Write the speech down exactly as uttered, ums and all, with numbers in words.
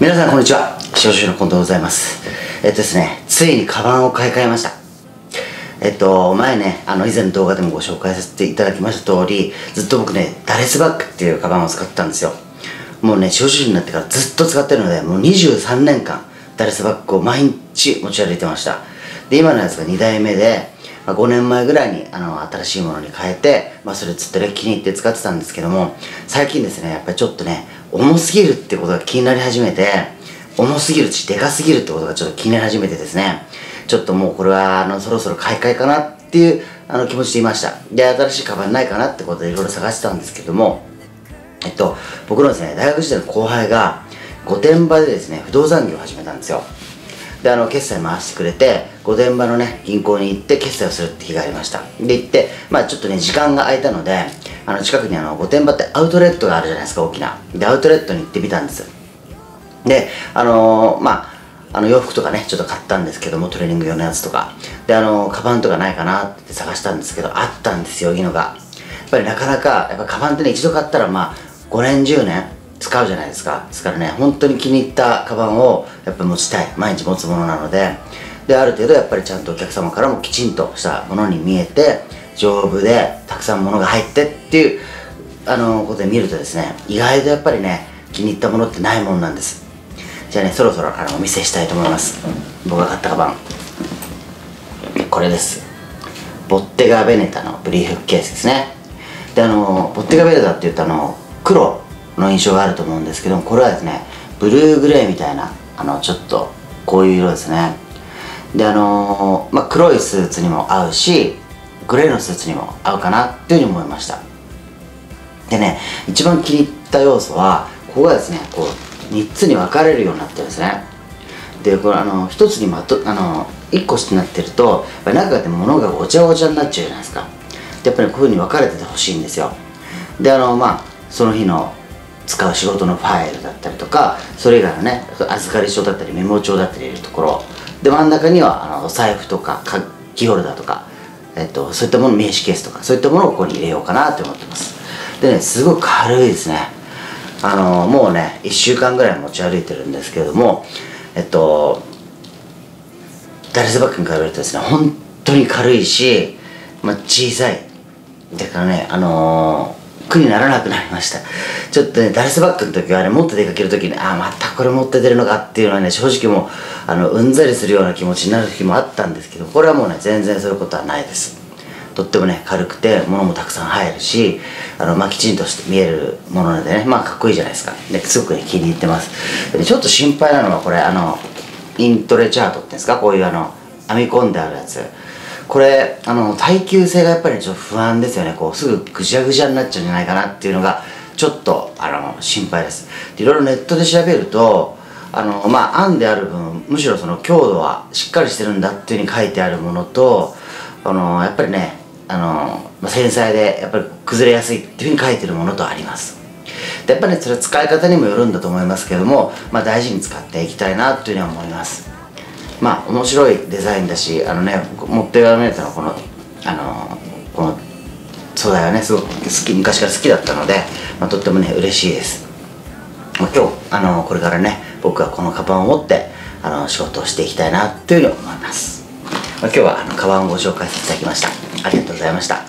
皆さんこんにちは、司法書士の近藤でございます。えっとですね、ついにカバンを買い替えました。えっと前ね、あの以前の動画でもご紹介させていただきました通り、ずっと僕ね、ダレスバッグっていうカバンを使ってたんですよ。もうね、司法書士になってからずっと使ってるので、もうにじゅうさんねんかんダレスバッグを毎日持ち歩いてました。で、今のやつがにだいめで、まあ、ごねんまえぐらいにあの新しいものに変えて、まあ、それずっとね気に入って使ってたんですけども、最近ですね、やっぱりちょっとね、重すぎるってことが気になり始めて、重すぎるしでかすぎるってことがちょっと気になり始めてですね、ちょっともうこれはあのそろそろ買い替えかなっていうあの気持ちでいました。で、新しいカバンないかなってことでいろいろ探してたんですけども、えっと僕のですね、大学時代の後輩が御殿場でですね、不動産業を始めたんですよ。で、あの決済回してくれて、御殿場のね銀行に行って決済をするって日がありました。で、行ってまあちょっとね時間が空いたので、あの近くにあの御殿場ってアウトレットがあるじゃないですか、大きな。で、アウトレットに行ってみたんです。で、あのー、まああの洋服とかねちょっと買ったんですけども、トレーニング用のやつとかで、あのー、カバンとかないかなって探したんですけど、あったんですよ、いいのが。やっぱりなかなか、やっぱカバンってね、一度買ったらまあごねんじゅうねん使うじゃないですか。ですからね、本当に気に入ったカバンをやっぱ持ちたい、毎日持つものなので、で、ある程度やっぱりちゃんとお客様からもきちんとしたものに見えて、丈夫でたくさんものが入ってっていうあのことで見るとですね、意外とやっぱりね気に入ったものってないもんなんです。じゃあね、そろそろあのお見せしたいと思います。僕が買ったカバン、これです。ボッテガ・ベネタのブリーフケースですね。で、あのボッテガ・ベネタって言うとあの黒の印象があると思うんですけども、これはですねブルーグレーみたいな、あのちょっとこういう色ですね。で、あのーまあ、黒いスーツにも合うし、グレーのスーツにも合うかなっていうふうに思いました。でね、一番気に入った要素はここがですね、こうみっつに分かれるようになってるんですね。で、これあのひとつにまと、あのいっこになってるとやっぱ中で物がごちゃごちゃになっちゃうじゃないですか。で、やっぱりこういうふうに分かれててほしいんですよ。で、あのまあその日の使う仕事のファイルだったりとか、それ以外のね預かり証だったりメモ帳だったり入れるところで、真ん中にはあのお財布とかキーホルダーとか、えっと、そういったもの、名刺ケースとかそういったものをここに入れようかなと思ってます。でね、すごく軽いですね。あのもうねいっしゅうかんぐらい持ち歩いてるんですけれども、えっとダレスバッグに比べるとですね、本当に軽いし、まあ、小さい。だからね、あのー苦にならなくなりました。ちょっとね、ダレスバッグの時はね、持って出かける時に、ああまたこれ持って出るのかっていうのはね、正直もうあのうんざりするような気持ちになる時もあったんですけど、これはもうね全然そういうことはないです。とってもね軽くて、物もたくさん入るし、あの、まあ、きちんとして見えるものでね、まあかっこいいじゃないですか。ですごくね気に入ってます。で、ちょっと心配なのはこれ、あのイントレチャートっていうんですか、こういうあの編み込んであるやつ、これあの耐久性がやっぱりちょっと不安ですよね。こうすぐぐじゃぐじゃになっちゃうんじゃないかなっていうのがちょっとあの心配です。いろいろネットで調べると、あのまあ編んである分、むしろその強度はしっかりしてるんだっていうふうに書いてあるものと、あのやっぱりね、あの、まあ、繊細でやっぱり崩れやすいっていうふうに書いてるものとあります。で、やっぱりねそれは使い方にもよるんだと思いますけども、まあ、大事に使っていきたいなというふうに思います。まあ面白いデザインだし、あのね持ってやられたのこのあのこの素材はねすごく好き、昔から好きだったので、まあ、とってもね嬉しいです。まあ、今日あのこれからね僕はこのカバンを持ってあの仕事をしていきたいなというふうに思います。まあ、今日はあのカバンをご紹介させていただきました。ありがとうございました。